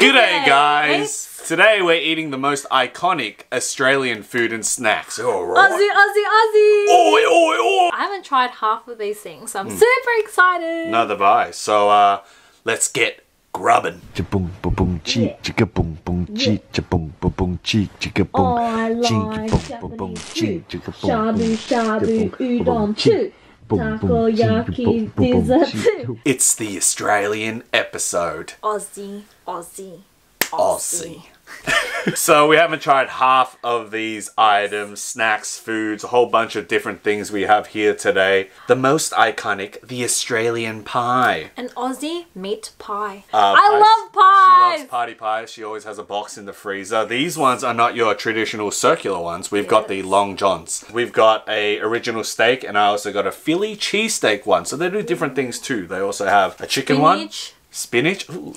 G'day guys! Today we're eating the most iconic Australian food and snacks. Alright. Aussie, Aussie, Aussie! Oi, oi, oi! I haven't tried half of these things, so I'm super excited. Neither have I. So let's get grubbing. Oh, I like Japanese food. Shabu, shabu, udon too. Takoyaki dessert too. It's the Australian episode. Aussie, Aussie, Aussie. So we haven't tried half of these items, snacks, foods, a whole bunch of different things we have here today. The most iconic, the Australian pie. An Aussie meat pie. I love pies! She loves party pies. She always has a box in the freezer. These ones are not your traditional circular ones. We've got the Long Johns. We've got a original steak, and I also got a Philly cheesesteak one. So they do different things too. They also have a chicken one. Spinach. Ooh.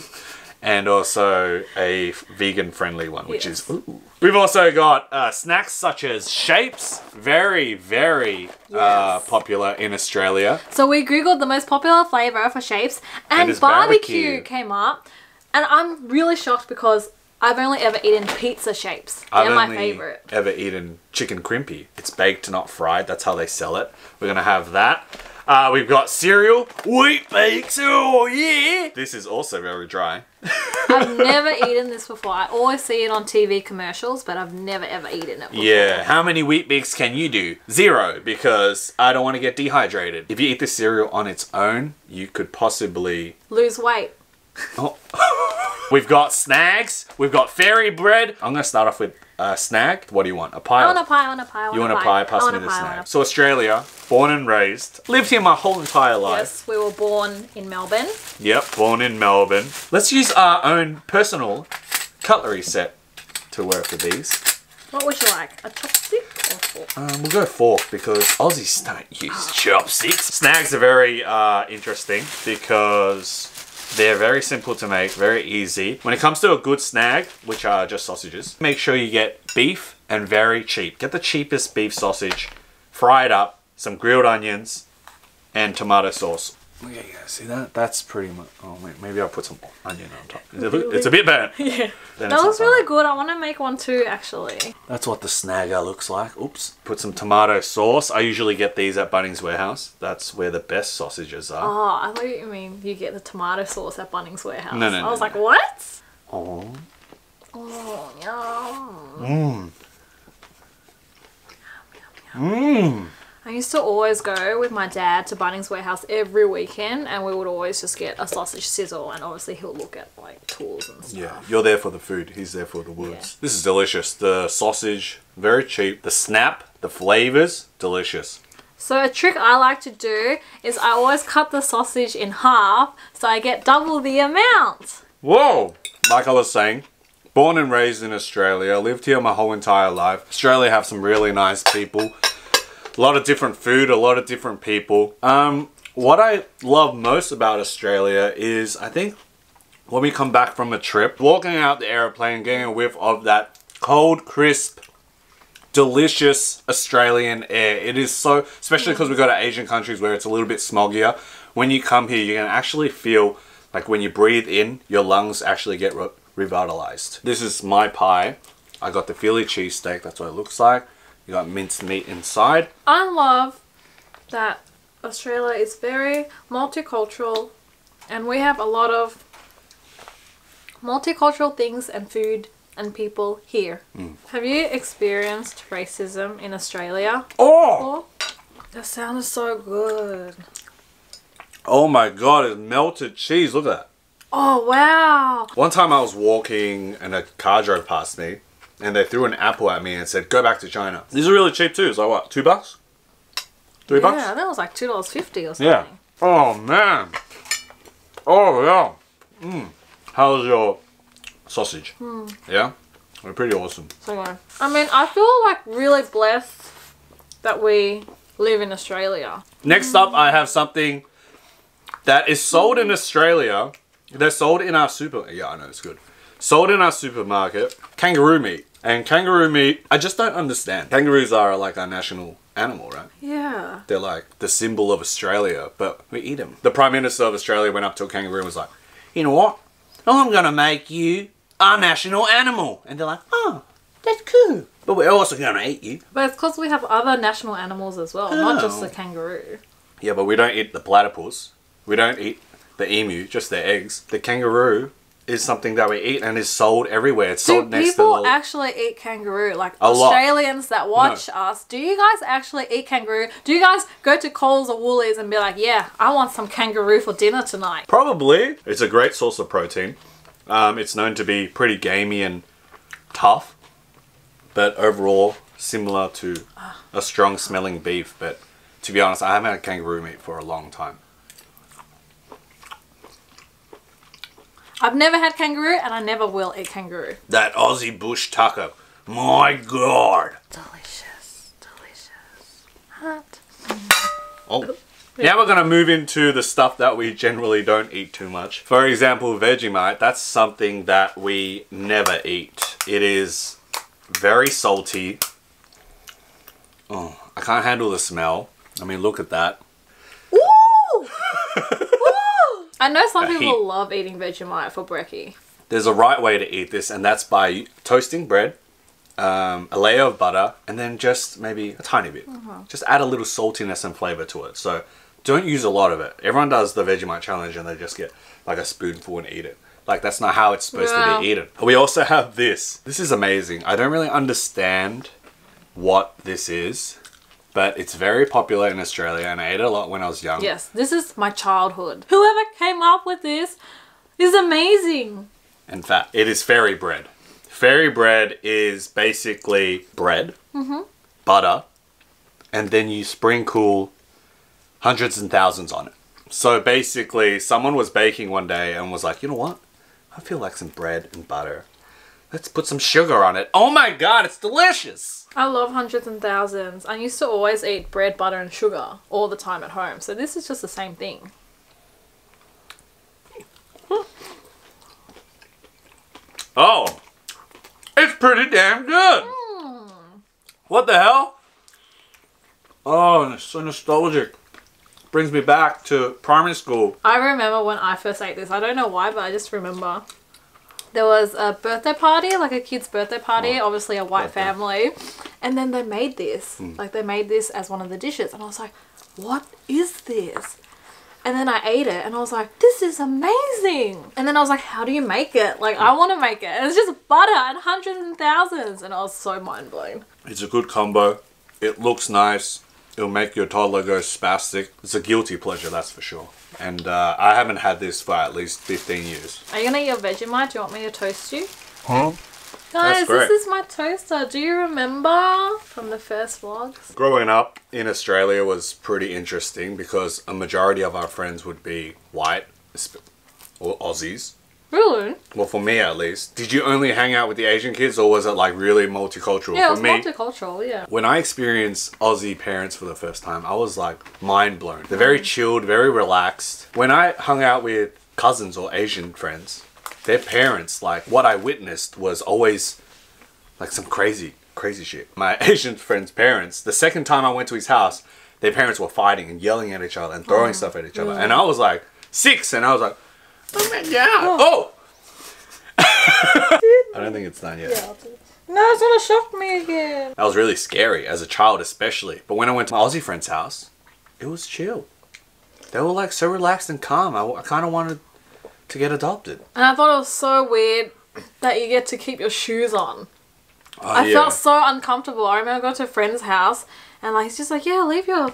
And also a vegan-friendly one, which is... Ooh. We've also got snacks such as Shapes. Very, very popular in Australia. So we Googled the most popular flavour for Shapes, and barbecue came up. And I'm really shocked because I've only ever eaten pizza Shapes. They're my favourite. I've only ever eaten chicken crimpy. It's baked, not fried. That's how they sell it. We're going to have that. We've got cereal, Weet-Bix, oh yeah! This is also very dry. I've never eaten this before. I always see it on TV commercials, but I've never ever eaten it before. Yeah, how many Weet-Bix can you do? Zero, because I don't want to get dehydrated. If you eat this cereal on its own, you could possibly... lose weight. Oh. We've got snags, we've got fairy bread. I'm going to start off with... snag? What do you want? A pie? I want a pie, I want a pie, I want a pie. You want a pie? Pass me the snag. So Australia, born and raised. Lived here my whole entire life. Yes, we were born in Melbourne. Yep, born in Melbourne. Let's use our own personal cutlery set to work with these. What would you like? A chopstick or fork? We'll go fork because Aussies don't use chopsticks. Snags are very interesting because... they're very simple to make, very easy. When it comes to a good snag, which are just sausages, make sure you get beef and very cheap. Get the cheapest beef sausage, fry it up, some grilled onions, and tomato sauce. Okay, you guys see that? That's pretty much... oh, wait, maybe I'll put some onion on top. It's a bit burnt. Yeah. That looks really good. I want to make one too, actually. That's what the snagger looks like. Oops. Put some tomato sauce. I usually get these at Bunnings Warehouse. That's where the best sausages are. Oh, I know what you mean. You get the tomato sauce at Bunnings Warehouse. No, no, no. I was like, what? Oh. Oh, yum. Mmm. Yum, yum, yum. Mmm. I used to always go with my dad to Bunnings Warehouse every weekend, and we would always just get a sausage sizzle, and obviously he'll look at like tools and stuff. Yeah, you're there for the food, he's there for the words. Yeah. This is delicious. The sausage, very cheap. The snap, the flavours, delicious. So a trick I like to do is I always cut the sausage in half, so I get double the amount. Whoa! Like I was saying, born and raised in Australia, lived here my whole entire life. Australia have some really nice people. A lot of different food, a lot of different people. What I love most about Australia is, I think, when we come back from a trip, walking out the airplane, getting a whiff of that cold, crisp, delicious Australian air. It is so, especially because we go to Asian countries where it's a little bit smoggier. When you come here, you're going to actually feel like when you breathe in, your lungs actually get revitalized. This is my pie. I got the Philly cheesesteak. That's what it looks like. You got minced meat inside. I love that Australia is very multicultural, and we have a lot of multicultural things and food and people here. Mm. Have you experienced racism in Australia? Oh! That sounds so good. Oh my god, it's melted cheese. Look at that. Oh wow. One time I was walking and a car drove past me, and they threw an apple at me and said, go back to China. These are really cheap too. So what, $2? $3? Yeah, that was like $2.50 or something. Yeah. Oh, man. Oh, yeah. Mm. How's your sausage? Mm. Yeah? They're pretty awesome. So good. I mean, I feel like really blessed that we live in Australia. Next up, I have something that is sold in Australia. They're sold in our super... yeah, I know, it's good. Sold in our supermarket, kangaroo meat. And kangaroo meat, I just don't understand. Kangaroos are like our national animal, right? Yeah. They're like the symbol of Australia, but we eat them. The Prime Minister of Australia went up to a kangaroo and was like, you know what? I'm going to make you our national animal. And they're like, oh, that's cool. But we're also going to eat you. But it's because we have other national animals as well, not just the kangaroo. Yeah, but we don't eat the platypus. We don't eat the emu, just their eggs. The kangaroo is something that we eat and is sold everywhere. It's sold next to the... Do people actually eat kangaroo? Like Australians that watch us, do you guys actually eat kangaroo? Do you guys go to Coles or Woolies and be like, yeah, I want some kangaroo for dinner tonight? Probably. It's a great source of protein. It's known to be pretty gamey and tough, but overall similar to a strong smelling beef. But to be honest, I haven't had kangaroo meat for a long time. I've never had kangaroo and I never will eat kangaroo. That Aussie bush taco. My God. Delicious. Delicious. Hot. Oh. Now we're going to move into the stuff that we generally don't eat too much. For example, Vegemite. That's something that we never eat. It is very salty. Oh, I can't handle the smell. I mean, look at that. Ooh! I know some people love eating Vegemite for brekkie. There's a right way to eat this, and that's by toasting bread, a layer of butter, and then just maybe a tiny bit. Just add a little saltiness and flavour to it. So don't use a lot of it. Everyone does the Vegemite challenge and they just get like a spoonful and eat it. Like that's not how it's supposed to be eaten. We also have this. This is amazing. I don't really understand what this is, but it's very popular in Australia and I ate it a lot when I was young. Yes, this is my childhood. Whoever came up with this is amazing. In fact, it is fairy bread. Fairy bread is basically bread, butter, and then you sprinkle hundreds and thousands on it. So basically, someone was baking one day and was like, you know what? I feel like some bread and butter. Let's put some sugar on it. Oh my God, it's delicious. I love hundreds and thousands. I used to always eat bread, butter and sugar all the time at home. So this is just the same thing. Oh, it's pretty damn good. What the hell? Oh, it's so nostalgic. Brings me back to primary school. I remember when I first ate this. I don't know why, but I just remember. There was a birthday party, like a kid's birthday party, obviously a white family. And then they made this. Like they made this as one of the dishes. And I was like, what is this? And then I ate it and I was like, this is amazing. And then I was like, how do you make it? Like I want to make it. And it's just butter and hundreds and thousands. And I was so mind blown. It's a good combo. It looks nice. It'll make your toddler go spastic. It's a guilty pleasure, that's for sure. And I haven't had this for at least 15 years. Are you going to eat your Vegemite? Do you want me to toast you? Huh? Guys, this is my toaster. Do you remember from the first vlogs? Growing up in Australia was pretty interesting because a majority of our friends would be white or Aussies. Really? Well, for me at least. Did you only hang out with the Asian kids or was it like really multicultural? Yeah, it was multicultural, yeah. When I experienced Aussie parents for the first time, I was like mind blown. They're very chilled, very relaxed. When I hung out with cousins or Asian friends, their parents, like what I witnessed was always like some crazy shit. My Asian friend's parents, the second time I went to his house, their parents were fighting and yelling at each other and throwing stuff at each other. And I was like six and I was like, oh my God! Oh! I don't think it's done yet. Yeah, no, it's gonna shock me again. That was really scary, as a child especially. But when I went to my Aussie friend's house, it was chill. They were like so relaxed and calm. I kind of wanted to get adopted. And I thought it was so weird that you get to keep your shoes on. Oh, I felt so uncomfortable. I remember going to a friend's house and like he's just like, yeah, leave your...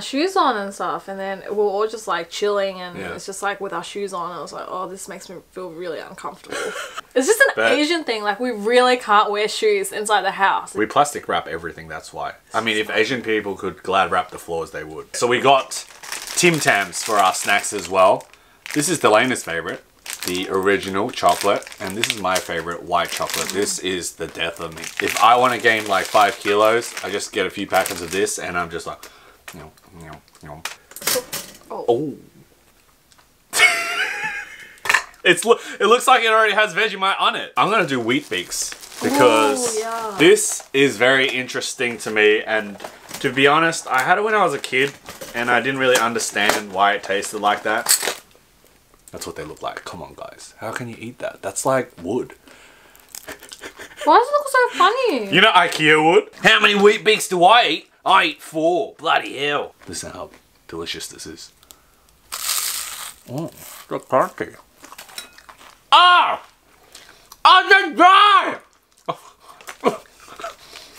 shoes on and stuff, and then we're all just like chilling and it's just like with our shoes on. I was like, oh, this makes me feel really uncomfortable. It's just an Asian thing, like we really can't wear shoes inside the house. We plastic wrap everything, that's why. I mean, if Asian people could glad wrap the floors, they would. So we got Tim Tams for our snacks as well. This is Delana's favorite, the original chocolate, and this is my favorite, white chocolate. This is the death of me. If I want to gain like 5 kilos, I just get a few packets of this and I'm just like, no, no, no. Oh. It looks like it already has Vegemite on it. I'm going to do Weet-Bix because this is very interesting to me. And to be honest, I had it when I was a kid and I didn't really understand why it tasted like that. That's what they look like. Come on, guys. How can you eat that? That's like wood. Why does it look so funny? You know IKEA wood? How many Weet-Bix do I eat? I eat 4. Bloody hell. Listen how delicious this is. Oh, it's not crunchy. Oh! I'm dry!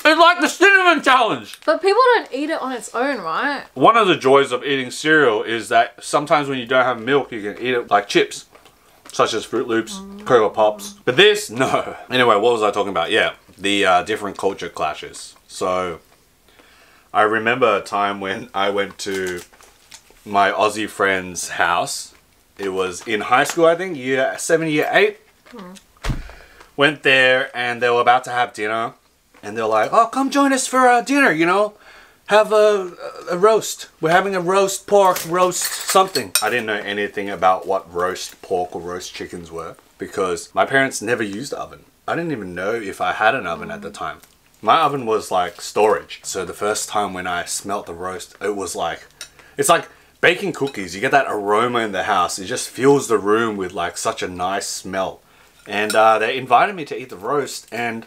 It's like the cinnamon challenge. But people don't eat it on its own, right? One of the joys of eating cereal is that sometimes when you don't have milk, you can eat it like chips, such as Fruit Loops, Cocoa Pops. But this, no. Anyway, what was I talking about? Yeah, the different culture clashes. So I remember a time when I went to my Aussie friend's house. It was in high school, I think, year 7, year 8. Went there and they were about to have dinner. And they're like, oh, come join us for dinner, you know? Have a roast. We're having a roast pork, roast something. I didn't know anything about what roast pork or roast chickens were because my parents never used the oven. I didn't even know if I had an oven at the time. My oven was like storage. So the first time when I smelt the roast, it was like, it's like baking cookies. You get that aroma in the house. It just fills the room with like such a nice smell. And they invited me to eat the roast and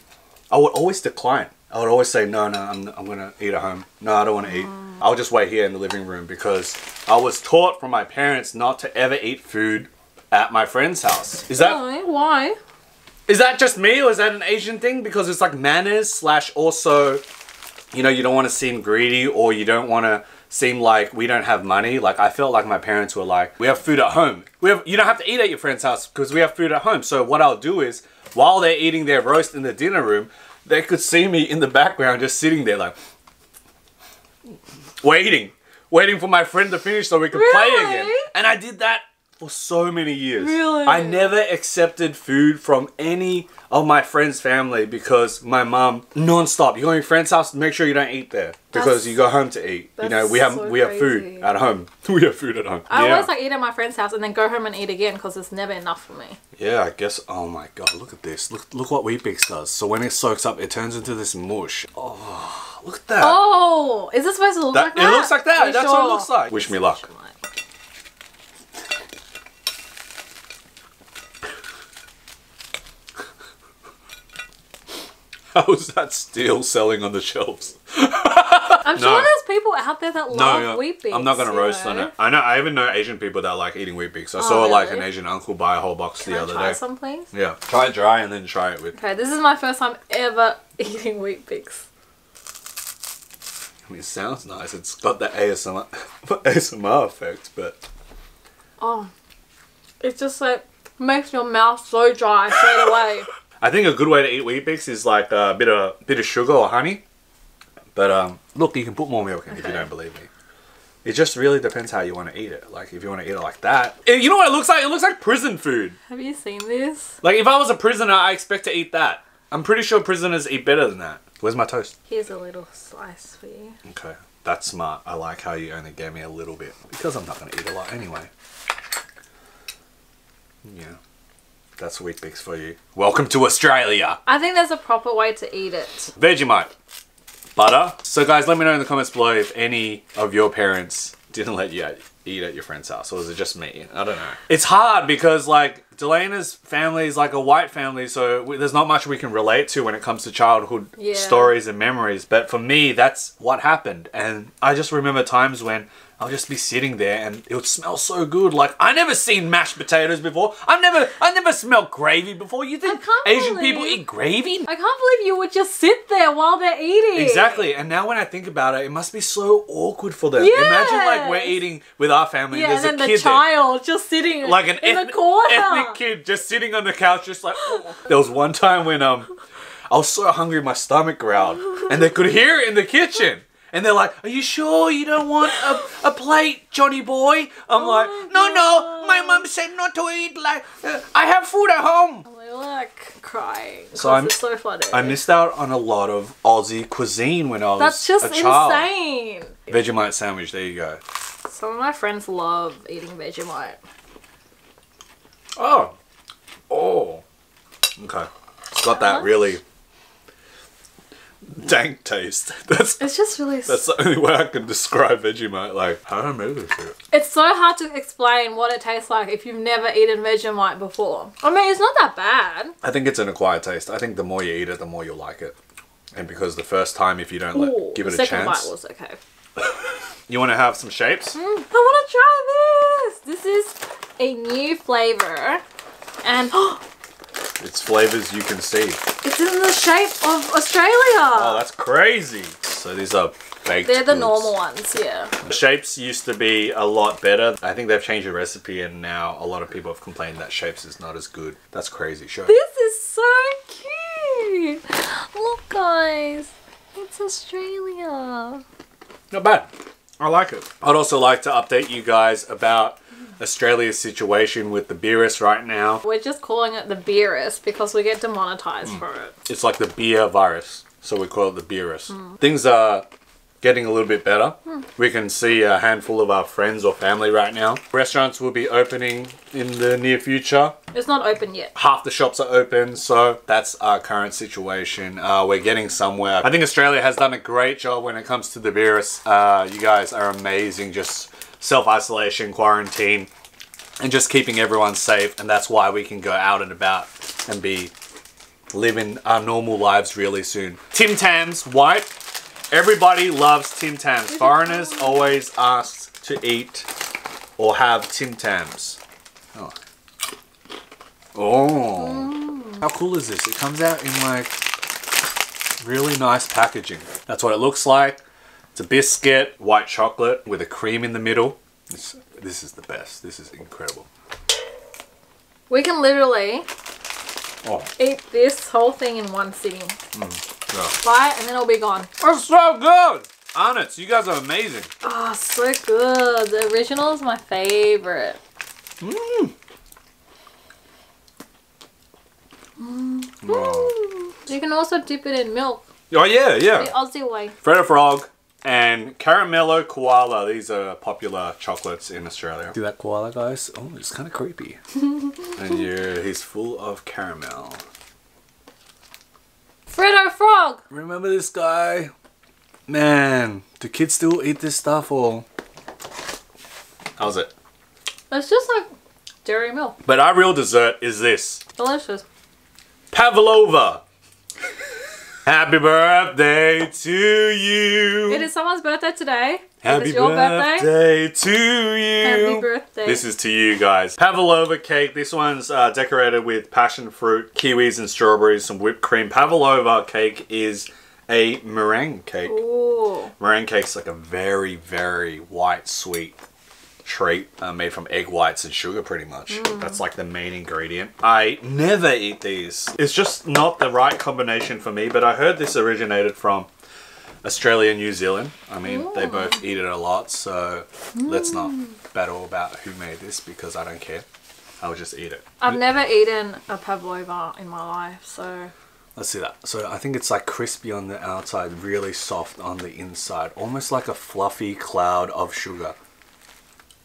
I would always decline. I would always say, no, I'm going to eat at home. No, I don't want to eat. I'll just wait here in the living room because I was taught from my parents not to ever eat food at my friend's house. Is that... Why? Is that just me or is that an Asian thing? Because it's like manners slash also, you know, you don't want to seem greedy or you don't want to seem like we don't have money. Like I felt like my parents were like, we have food at home. You don't have to eat at your friend's house because we have food at home. So what I'll do is, while they're eating their roast in the dinner room, they could see me in the background just sitting there like waiting for my friend to finish so we could play again. And I did that for so many years. Really? I never accepted food from any of my friends' family because my mum non-stop, you go to your friend's house, make sure you don't eat there because you go home to eat. You know, we have food at home. We have food at home. I always like eat at my friend's house and then go home and eat again because it's never enough for me. Yeah, I guess. Oh my god, look at this. Look what Weet-Bix does. So when it soaks up, it turns into this mush. Oh, look at that. Oh, is this supposed to look like that? It looks like that. That's what it looks like. Wish me luck. How is that still selling on the shelves? I'm sure there's people out there that love Weet-Bix. I'm not going to roast on it. I know. I even know Asian people that like eating Weet-Bix. I saw like an Asian uncle buy a whole box the other day. Can I try some, please? Yeah. Try it dry and then try it with... Okay, this is my first time ever eating Weet-Bix. I mean, it sounds nice. It's got the ASMR effect, but... Oh. It's just like, makes your mouth so dry straight away. I think a good way to eat Weet-Bix is like a bit of sugar or honey. But look, you can put more milk in if you don't believe me. It just really depends how you want to eat it. Like if you want to eat it like that. You know what it looks like? It looks like prison food. Have you seen this? Like if I was a prisoner, I expect to eat that. I'm pretty sure prisoners eat better than that. Where's my toast? Here's a little slice for you. Okay, that's smart. I like how you only gave me a little bit. Because I'm not going to eat a lot anyway. Yeah. That's Weet-Bix for you. Welcome to Australia. I think there's a proper way to eat it. Vegemite. Butter. So guys, let me know in the comments below if any of your parents didn't let you eat at your friend's house. Or is it just me? I don't know. It's hard because like Delana's family is like a white family. So there's not much we can relate to when it comes to childhood stories and memories. But for me, that's what happened. And I just remember times when I'll just be sitting there and it would smell so good. Like, I never seen mashed potatoes before. I never smelled gravy before. You think Asian people eat gravy? I can't believe you would just sit there while they're eating. Exactly. And now when I think about it, it must be so awkward for them. Yes. Imagine like we're eating with our family and there's and a kid there, just sitting like an in the corner. Ethnic kid just sitting on the couch just like, oh. There was one time when I was so hungry my stomach growled and they could hear it in the kitchen. And they're like, are you sure you don't want a plate, Johnny boy? I'm like, no, my mum said not to eat, like, I have food at home. We're like crying, so it's so funny. I missed out on a lot of Aussie cuisine when I was a child. That's just insane. Vegemite sandwich, there you go. Some of my friends love eating Vegemite. Oh, okay. It's got that really... dank taste. It's just really... That's the only way I can describe Vegemite. Like, I don't know this shit. It's so hard to explain what it tastes like if you've never eaten Vegemite before. I mean, it's not that bad. I think it's an acquired taste. I think the more you eat it, the more you'll like it. And because the first time, if you don't give it a chance... the second bite was okay. You want to have some shapes? I want to try this! This is a new flavour. And... it's flavours you can see. It's in the shape of Australia. Oh, that's crazy. So these are baked goods. They're the normal ones, yeah. Shapes used to be a lot better. I think they've changed the recipe and now a lot of people have complained that Shapes is not as good. That's crazy, sure. This is so cute. Look, guys. It's Australia. Not bad. I like it. I'd also like to update you guys about Australia's situation with the Beerus right now. We're just calling it the Beerus because we get demonetized for it. It's like the beer virus, so we call it the Beerus. Things are getting a little bit better. We can see a handful of our friends or family right now. Restaurants will be opening in the near future. It's not open yet. Half the shops are open, so that's our current situation. We're getting somewhere. I think Australia has done a great job when it comes to the Beerus. You guys are amazing. Just self-isolation, quarantine, and just keeping everyone safe, and that's why we can go out and about and be living our normal lives really soon. Tim Tams, white. Everybody loves Tim Tams. Foreigners always ask to eat or have Tim Tams. Oh. How cool is this? It comes out in like really nice packaging. That's what it looks like. It's a biscuit, white chocolate with a cream in the middle. This is the best. This is incredible. We can literally eat this whole thing in one sitting. Buy it and then it'll be gone. It's so good! Arnott's, you guys are amazing. Oh, so good. The original is my favorite. You can also dip it in milk. Oh yeah, yeah. The Aussie way. Freddo Frog. And Caramello Koala. These are popular chocolates in Australia. See that koala, guys? Oh, it's kind of creepy. And yeah, he's full of caramel. Freddo Frog! Remember this guy? Man, do kids still eat this stuff or... How's it? It's just like dairy milk. But our real dessert is this. Delicious. Pavlova! Happy birthday to you. It is someone's birthday today. Happy birthday to you. Happy birthday. This is to you guys. Pavlova cake. This one's decorated with passion fruit, kiwis and strawberries, some whipped cream. Pavlova cake is a meringue cake. Ooh. Meringue cake's like a very, very white, sweet treat made from egg whites and sugar pretty much. That's like the main ingredient. I never eat these. It's just not the right combination for me, but I heard this originated from Australia and New Zealand. I mean, they both eat it a lot, so let's not battle about who made this because I don't care. I'll just eat it. I've never eaten a pavlova in my life, so... Let's see that. So I think it's like crispy on the outside, really soft on the inside. Almost like a fluffy cloud of sugar.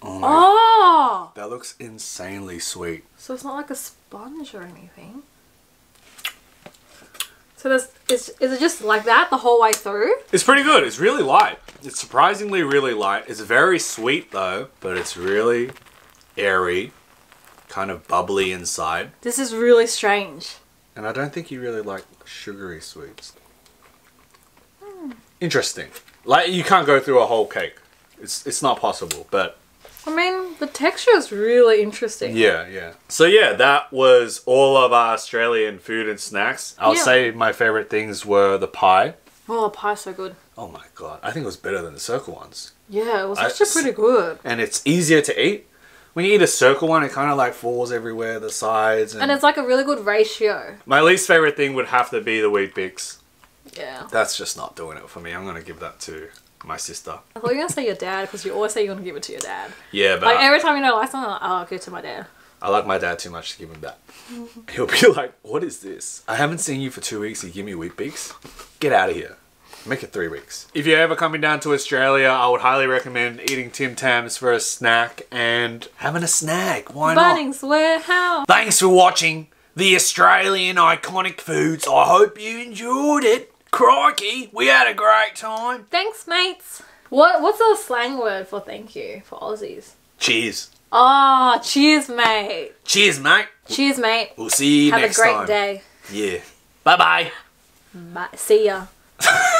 Oh! That looks insanely sweet. So it's not like a sponge or anything. So is it just like that the whole way through? It's pretty good. It's really light. It's surprisingly really light. It's very sweet though, but it's really airy, kind of bubbly inside. This is really strange. And I don't think you really like sugary sweets. Interesting. Like you can't go through a whole cake. It's not possible, but... I mean, the texture is really interesting. Yeah, yeah. So yeah, that was all of our Australian food and snacks. I'll say my favourite things were the pie. Oh, the pie's so good. Oh my god. I think it was better than the circle ones. Yeah, it was actually pretty good. And it's easier to eat. When you eat a circle one, it kind of like falls everywhere, the sides. And it's like a really good ratio. My least favourite thing would have to be the Weet-Bix. Yeah. That's just not doing it for me. I'm going to give that to... my sister. I thought you were going to say your dad because you always say you're going to give it to your dad. Yeah, but... like every time you know I like something, I'm like, oh, I'll give it to my dad. I like my dad too much to give him that. He'll be like, what is this? I haven't seen you for 2 weeks. You give me Weet-Bix? Get out of here. Make it 3 weeks. If you're ever coming down to Australia, I would highly recommend eating Tim Tams for a snack and having a snack. Why not? Bunnings Warehouse. Thanks for watching the Australian Iconic Foods. I hope you enjoyed it. Crikey, we had a great time. Thanks, mates. What's the slang word for thank you for Aussies? Cheers. Oh, cheers, mate. Cheers, mate. Cheers, mate. We'll see you next time. Have a great day. Yeah. Bye-bye. Bye. See ya.